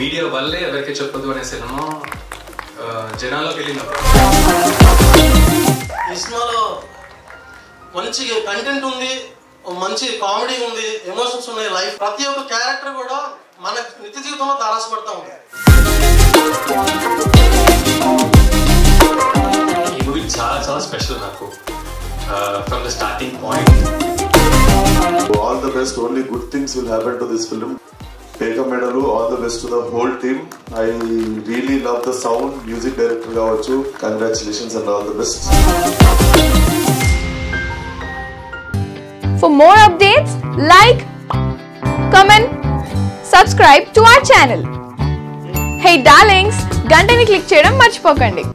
Video వల్లే ఎవరికి చెప్పదు అనేసినో జనాల్లోకి వెళ్ళినప్పుడు ఈ సినిమాలో మంచి కంటెంట్ ఉంది, మంచి కామెడీ ఉంది, ఎమోషన్స్ ఉన్నాయి. లైఫ్ ప్రతి ఒక్క క్యారెక్టర్ కూడా మన నిత్య జీవితంలో తారసపడతా ఉంది. ఈ మూవీ చాలా చాలా స్పెషల్ నాకు from the starting point. All the best, only good things will happen to this film. Peka Medalu, all the best to the whole team. I really love the sound, music director Gavachu. Congratulations and all the best. For more updates, like, comment, subscribe to our channel. Hey darlings, gantani click cheyadam marchipokandi.